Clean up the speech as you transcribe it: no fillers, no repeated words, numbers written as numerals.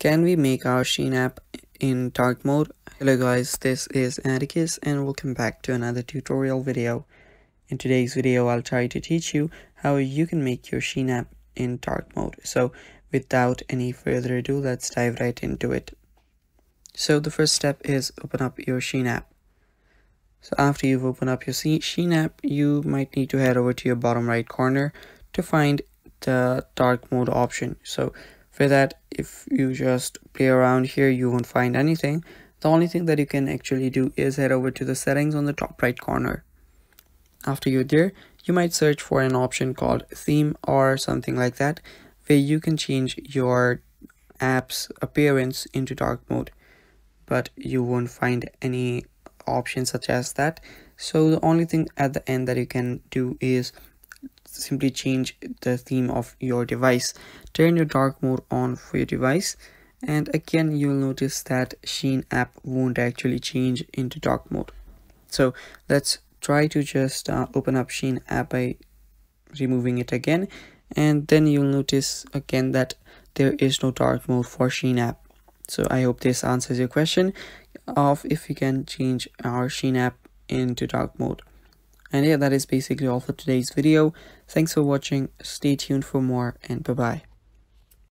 Can we make our Shein app in dark mode? Hello guys, this is Atticus and welcome back to another tutorial video. In today's video, I'll try to teach you how you can make your Shein app in dark mode. So without any further ado, let's dive right into it. So the first step is open up your Shein app. So after you've opened up your Shein app, you might need to head over to your bottom right corner to find the dark mode option. So for that, if you just play around here, you won't find anything. The only thing that you can actually do is head over to the settings on the top right corner. After you're there, you might search for an option called theme or something like that, where you can change your app's appearance into dark mode, but you won't find any option such as that. So the only thing at the end that you can do is simply change the theme of your device. Turn your dark mode on for your device, and again you'll notice that Shein app won't actually change into dark mode. So let's try to just open up Shein app by removing it again, and then you'll notice again that there is no dark mode for Shein app. So I hope this answers your question of if we can change our Shein app into dark mode. And yeah, that is basically all for today's video. Thanks for watching, stay tuned for more, and bye-bye.